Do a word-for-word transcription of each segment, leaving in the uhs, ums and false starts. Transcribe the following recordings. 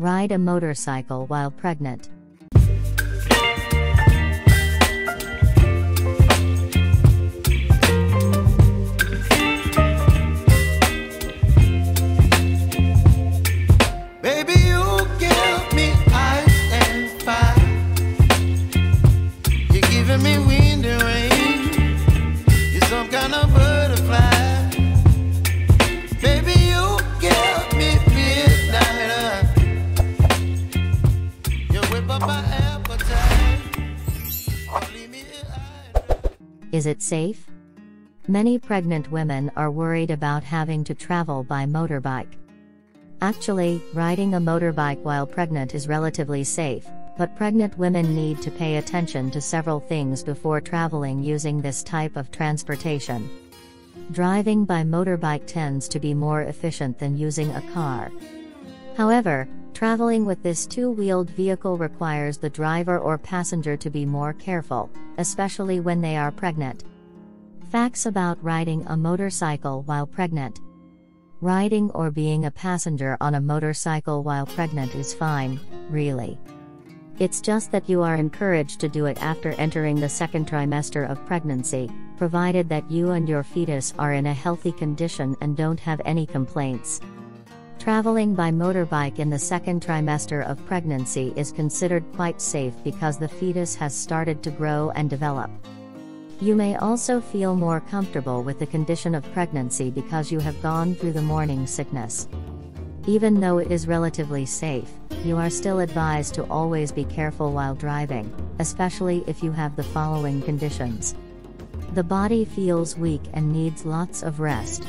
Ride a motorcycle while pregnant. Is it safe? Many pregnant women are worried about having to travel by motorbike. Actually, riding a motorbike while pregnant is relatively safe, but pregnant women need to pay attention to several things before traveling using this type of transportation. Driving by motorbike tends to be more efficient than using a car. However, traveling with this two-wheeled vehicle requires the driver or passenger to be more careful, especially when they are pregnant. Facts about riding a motorcycle while pregnant. Riding or being a passenger on a motorcycle while pregnant is fine, really. It's just that you are encouraged to do it after entering the second trimester of pregnancy, provided that you and your fetus are in a healthy condition and don't have any complaints. Traveling by motorbike in the second trimester of pregnancy is considered quite safe because the fetus has started to grow and develop. You may also feel more comfortable with the condition of pregnancy because you have gone through the morning sickness. Even though it is relatively safe, you are still advised to always be careful while driving, especially if you have the following conditions. The body feels weak and needs lots of rest.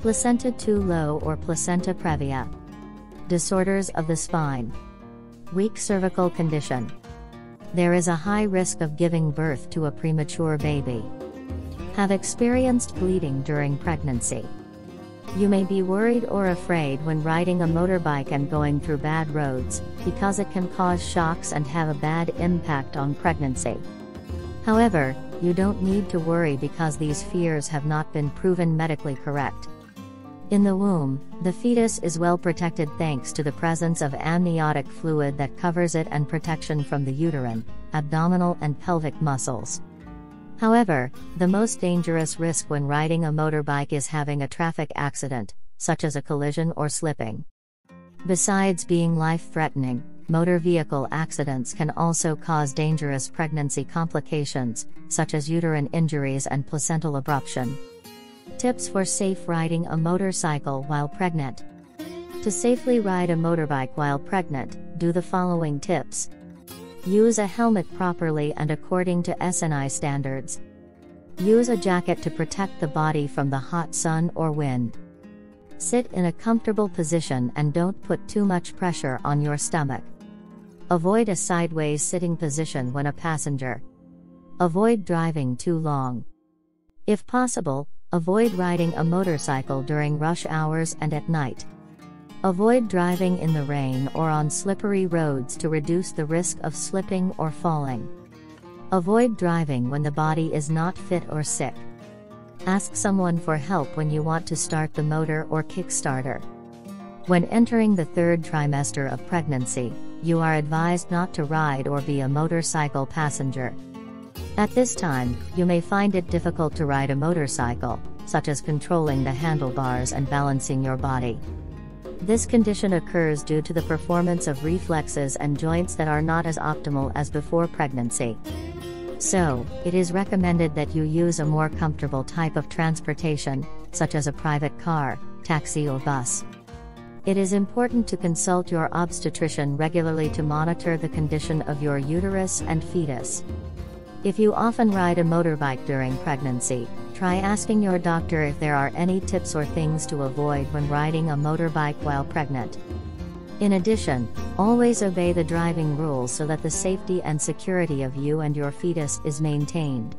Placenta too low or placenta previa. Disorders of the spine. Weak cervical condition. There is a high risk of giving birth to a premature baby. Have experienced bleeding during pregnancy. You may be worried or afraid when riding a motorbike and going through bad roads, because it can cause shocks and have a bad impact on pregnancy. However, you don't need to worry because these fears have not been proven medically correct. In the womb, the fetus is well protected thanks to the presence of amniotic fluid that covers it and protection from the uterine, abdominal and pelvic muscles. However, the most dangerous risk when riding a motorbike is having a traffic accident, such as a collision or slipping. Besides being life-threatening, motor vehicle accidents can also cause dangerous pregnancy complications, such as uterine injuries and placental abruption. Tips for safe riding a motorcycle while pregnant. To safely ride a motorbike while pregnant, do the following tips. Use a helmet properly and according to S N I standards. Use a jacket to protect the body from the hot sun or wind. Sit in a comfortable position and don't put too much pressure on your stomach. Avoid a sideways sitting position when a passenger. Avoid driving too long. If possible, avoid riding a motorcycle during rush hours and at night. Avoid driving in the rain or on slippery roads to reduce the risk of slipping or falling. Avoid driving when the body is not fit or sick. Ask someone for help when you want to start the motor or kickstarter. When entering the third trimester of pregnancy, you are advised not to ride or be a motorcycle passenger. At this time, you may find it difficult to ride a motorcycle, such as controlling the handlebars and balancing your body. This condition occurs due to the performance of reflexes and joints that are not as optimal as before pregnancy. So, it is recommended that you use a more comfortable type of transportation, such as a private car, taxi or bus. It is important to consult your obstetrician regularly to monitor the condition of your uterus and fetus. If you often ride a motorbike during pregnancy, try asking your doctor if there are any tips or things to avoid when riding a motorbike while pregnant. In addition, always obey the driving rules so that the safety and security of you and your fetus is maintained.